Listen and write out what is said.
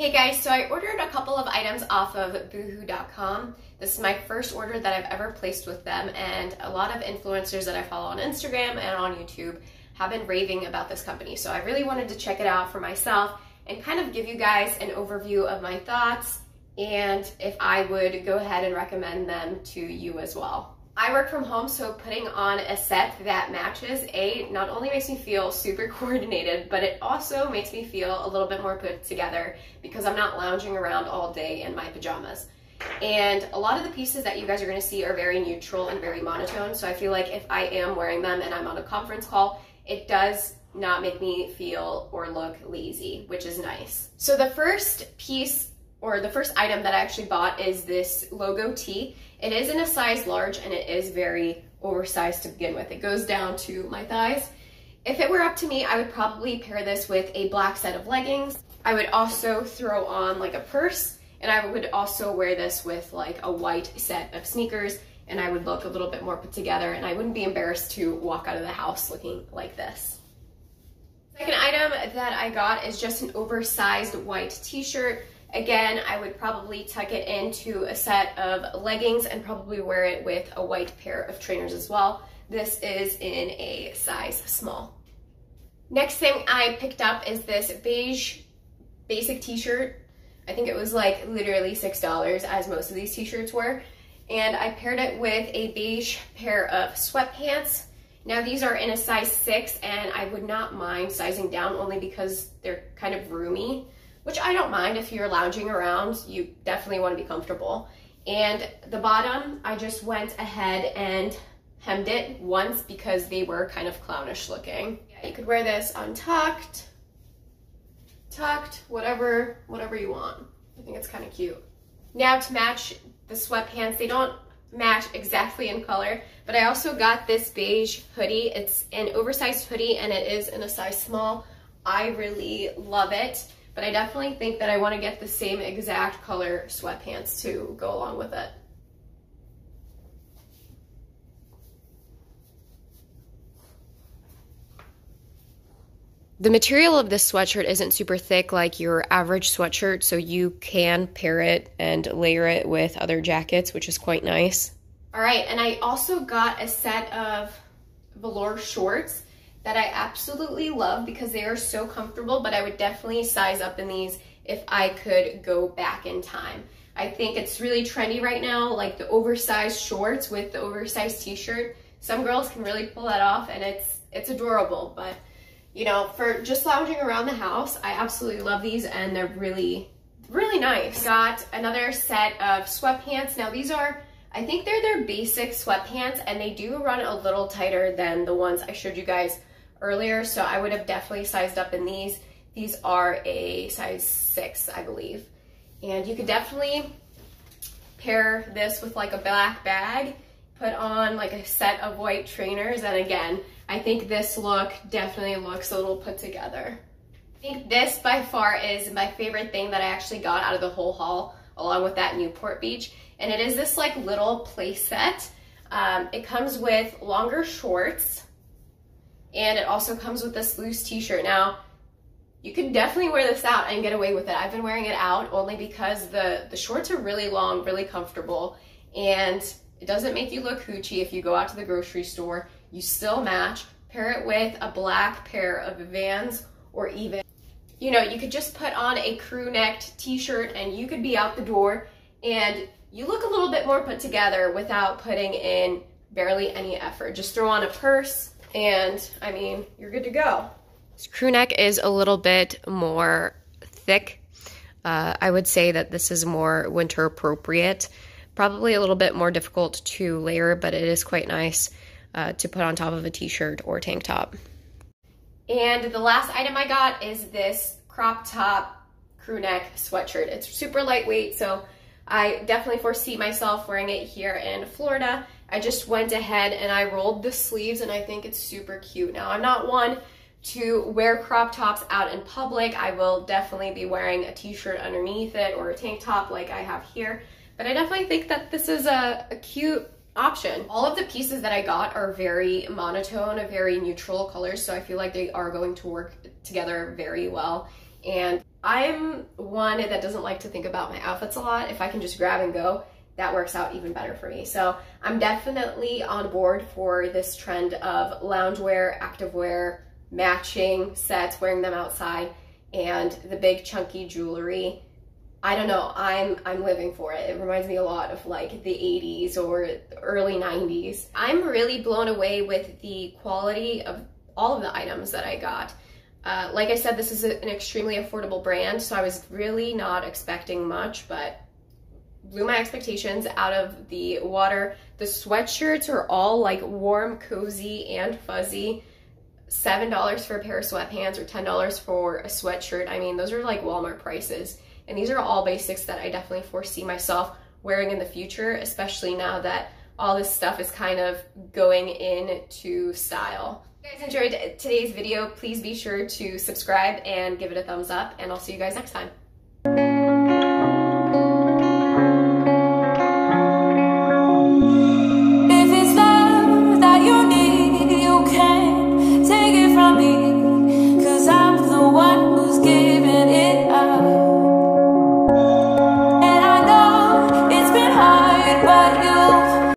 Hey guys, so I ordered a couple of items off of boohoo.com. This is my first order that I've ever placed with them, and a lot of influencers that I follow on Instagram and on YouTube have been raving about this company. So I really wanted to check it out for myself and kind of give you guys an overview of my thoughts and if I would go ahead and recommend them to you as well. I work from home, so putting on a set that matches not only makes me feel super coordinated, but it also makes me feel a little bit more put together because I'm not lounging around all day in my pajamas. And a lot of the pieces that you guys are going to see are very neutral and very monotone, so I feel like if I am wearing them and I'm on a conference call, it does not make me feel or look lazy, which is nice. So the first piece or the first item that I actually bought is this logo tee. It is in a size large and it is very oversized to begin with. It goes down to my thighs. If it were up to me, I would probably pair this with a black set of leggings. I would also throw on like a purse, and I would also wear this with like a white set of sneakers, and I would look a little bit more put together and I wouldn't be embarrassed to walk out of the house looking like this. Second item that I got is just an oversized white t-shirt. Again, I would probably tuck it into a set of leggings and probably wear it with a white pair of trainers as well. This is in a size small. Next thing I picked up is this beige basic t-shirt. I think it was like literally $6, as most of these t-shirts were. And I paired it with a beige pair of sweatpants. Now these are in a size 6, and I would not mind sizing down only because they're kind of roomy, which I don't mind. If you're lounging around, you definitely want to be comfortable. And the bottom, I just went ahead and hemmed it once because they were kind of clownish looking. Yeah, you could wear this untucked, tucked, whatever you want. I think it's kind of cute. Now to match the sweatpants, they don't match exactly in color, but I also got this beige hoodie. It's an oversized hoodie and it is in a size small. I really love it. But I definitely think that I want to get the same exact color sweatpants to go along with it. The material of this sweatshirt isn't super thick like your average sweatshirt, so you can pair it and layer it with other jackets, which is quite nice. All right, and I also got a set of velour shorts that I absolutely love because they are so comfortable, but I would definitely size up in these if I could go back in time. I think it's really trendy right now, like the oversized shorts with the oversized t-shirt. Some girls can really pull that off and it's adorable, but you know, for just lounging around the house, I absolutely love these and they're really nice. Got another set of sweatpants. Now these are, I think they're their basic sweatpants, and they do run a little tighter than the ones I showed you guys earlier, so I would have definitely sized up in these. These are a size 6, I believe. And you could definitely pair this with like a black bag, put on like a set of white trainers, and again, I think this look definitely looks a little put together. I think this by far is my favorite thing that I actually got out of the whole haul, along with that Newport Beach. And it is this like little play set. It comes with longer shorts, and it also comes with this loose t-shirt. Now, you can definitely wear this out and get away with it. I've been wearing it out only because the shorts are really long, really comfortable, and it doesn't make you look hoochie if you go out to the grocery store. You still match. Pair it with a black pair of Vans, or even, you know, you could just put on a crew-necked t-shirt and you could be out the door, and you look a little bit more put together without putting in barely any effort. Just throw on a purse and, I mean, you're good to go. This crew neck is a little bit more thick. I would say that this is more winter appropriate. Probably a little bit more difficult to layer, but it is quite nice to put on top of a t-shirt or tank top. And the last item I got is this crop top crew neck sweatshirt. It's super lightweight, so I definitely foresee myself wearing it here in Florida. I just went ahead and I rolled the sleeves, and I think it's super cute. Now, I'm not one to wear crop tops out in public. I will definitely be wearing a t-shirt underneath it or a tank top like I have here, but I definitely think that this is a cute option. All of the pieces that I got are very monotone, very neutral colors, so I feel like they are going to work together very well. And I'm one that doesn't like to think about my outfits a lot. If I can just grab and go, that works out even better for me. So I'm definitely on board for this trend of loungewear, activewear, matching sets, wearing them outside, and the big chunky jewelry. I don't know, I'm living for it. It reminds me a lot of like the 80s or early 90s. I'm really blown away with the quality of all of the items that I got. Like I said, this is an extremely affordable brand, so I was really not expecting much, but blew my expectations out of the water. The sweatshirts are all like warm, cozy, and fuzzy. $7 for a pair of sweatpants or $10 for a sweatshirt. I mean, those are like Walmart prices. And these are all basics that I definitely foresee myself wearing in the future, especially now that all this stuff is kind of going into style. If you guys enjoyed today's video, please be sure to subscribe and give it a thumbs up, and I'll see you guys next time.